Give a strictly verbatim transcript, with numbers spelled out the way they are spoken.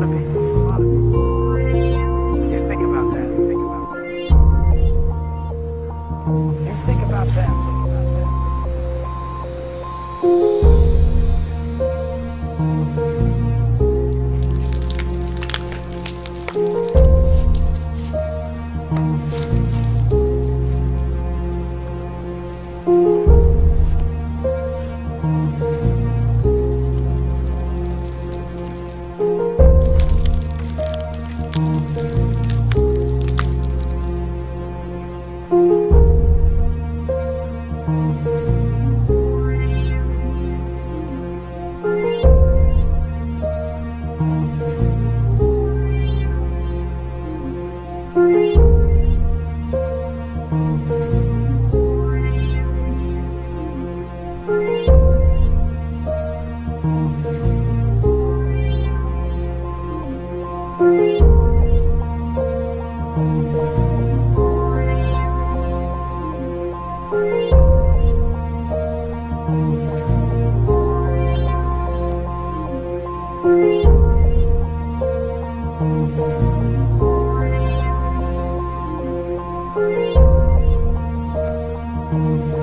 lot of people. A lot of people. You think about that. Think about that. You think about that. Thank you.